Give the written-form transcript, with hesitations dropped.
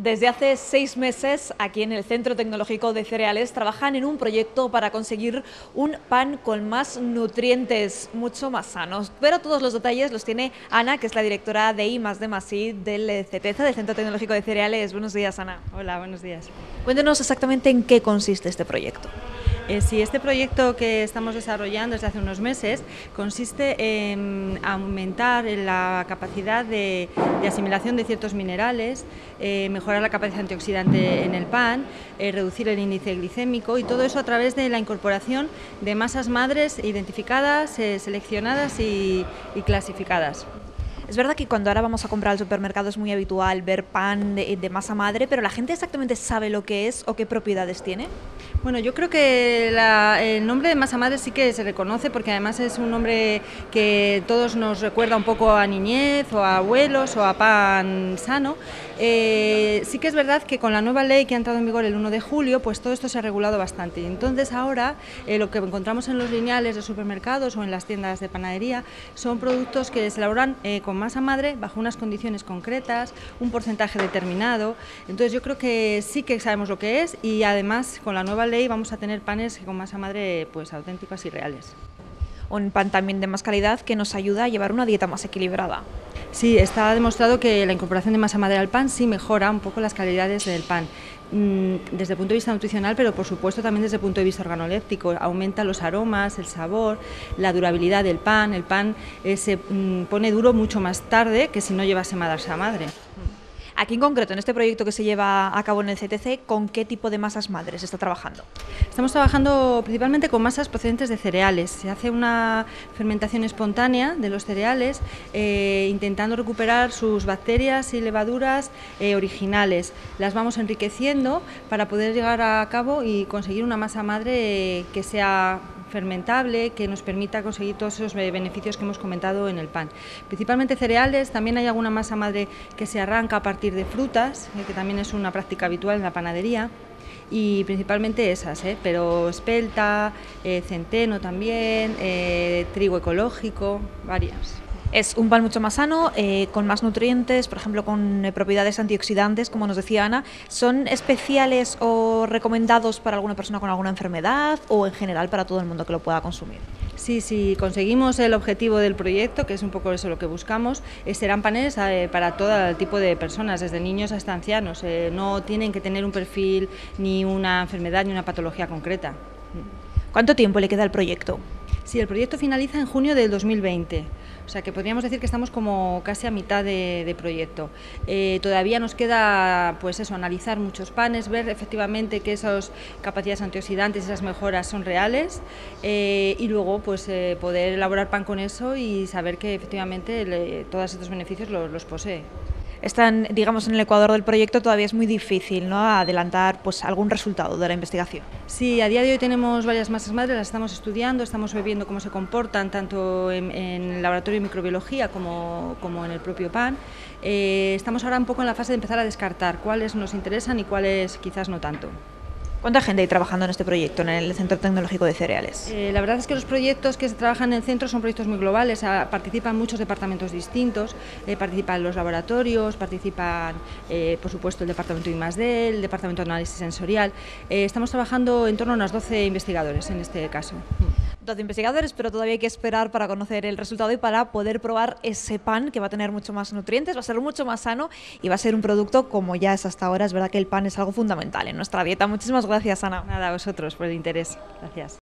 Desde hace 6 meses, aquí en el Centro Tecnológico de Cereales, trabajan en un proyecto para conseguir un pan con más nutrientes, mucho más sanos. Pero todos los detalles los tiene Ana, que es la directora de I+D+I del CTC, del Centro Tecnológico de Cereales. Buenos días, Ana. Hola, buenos días. Cuéntenos exactamente en qué consiste este proyecto. Sí, este proyecto que estamos desarrollando desde hace unos meses consiste en aumentar la capacidad de asimilación de ciertos minerales, mejorar la capacidad antioxidante en el pan, reducir el índice glicémico, y todo eso a través de la incorporación de masas madres identificadas, seleccionadas y clasificadas. Es verdad que cuando ahora vamos a comprar al supermercado es muy habitual ver pan de masa madre, pero ¿la gente exactamente sabe lo que es o qué propiedades tiene? Bueno, yo creo que el nombre de masa madre sí que se reconoce, porque además es un nombre que todos nos recuerda un poco a niñez o a abuelos o a pan sano. Sí que es verdad que con la nueva ley que ha entrado en vigor el 1 de julio, pues todo esto se ha regulado bastante. Entonces ahora lo que encontramos en los lineales de supermercados o en las tiendas de panadería son productos que se elaboran con masa madre bajo unas condiciones concretas, un porcentaje determinado. Entonces yo creo que sí que sabemos lo que es, y además con la nueva ley vamos a tener panes con masa madre pues auténticas y reales. Un pan también de más calidad que nos ayuda a llevar una dieta más equilibrada. Sí, está demostrado que la incorporación de masa madre al pan sí mejora un poco las calidades del pan, desde el punto de vista nutricional, pero por supuesto también desde el punto de vista organoléptico. Aumenta los aromas, el sabor, la durabilidad del pan. El pan se pone duro mucho más tarde que si no llevase masa madre. Aquí en concreto, en este proyecto que se lleva a cabo en el CTC, ¿con qué tipo de masas madres está trabajando? Estamos trabajando principalmente con masas procedentes de cereales. Se hace una fermentación espontánea de los cereales, intentando recuperar sus bacterias y levaduras originales. Las vamos enriqueciendo para poder llegar a cabo y conseguir una masa madre que sea fermentable, que nos permita conseguir todos esos beneficios que hemos comentado en el pan. Principalmente cereales, también hay alguna masa madre que se arranca a partir de frutas, que también es una práctica habitual en la panadería, y principalmente esas, pero espelta, centeno también, trigo ecológico, varias. Es un pan mucho más sano, con más nutrientes, por ejemplo con propiedades antioxidantes, como nos decía Ana. ¿Son especiales o recomendados para alguna persona con alguna enfermedad o en general para todo el mundo que lo pueda consumir? Sí, si conseguimos el objetivo del proyecto, que es un poco eso lo que buscamos, serán panes para todo tipo de personas, desde niños hasta ancianos. No tienen que tener un perfil, ni una enfermedad, ni una patología concreta. ¿Cuánto tiempo le queda al proyecto? Sí, el proyecto finaliza en junio del 2020, o sea que podríamos decir que estamos como casi a mitad de proyecto. Todavía nos queda pues eso, analizar muchos panes, ver efectivamente que esas capacidades antioxidantes, esas mejoras son reales, y luego pues poder elaborar pan con eso y saber que efectivamente todos estos beneficios los posee. Están, digamos, en el ecuador del proyecto, todavía es muy difícil, ¿no?, adelantar pues algún resultado de la investigación. Sí, a día de hoy tenemos varias masas madres, las estamos estudiando, estamos viendo cómo se comportan tanto en el laboratorio de microbiología como en el propio pan. Estamos ahora un poco en la fase de empezar a descartar cuáles nos interesan y cuáles quizás no tanto. ¿Cuánta gente hay trabajando en este proyecto, en el Centro Tecnológico de Cereales? La verdad es que los proyectos que se trabajan en el centro son proyectos muy globales, participan muchos departamentos distintos, participan los laboratorios, participan por supuesto el departamento I+D, el departamento de análisis sensorial. Estamos trabajando en torno a unos 12 investigadores en este caso. 12 investigadores, pero todavía hay que esperar para conocer el resultado y para poder probar ese pan que va a tener mucho más nutrientes, va a ser mucho más sano y va a ser un producto como ya es hasta ahora. Es verdad que el pan es algo fundamental en nuestra dieta. Muchísimas gracias, Ana. Nada, a vosotros por el interés. Gracias.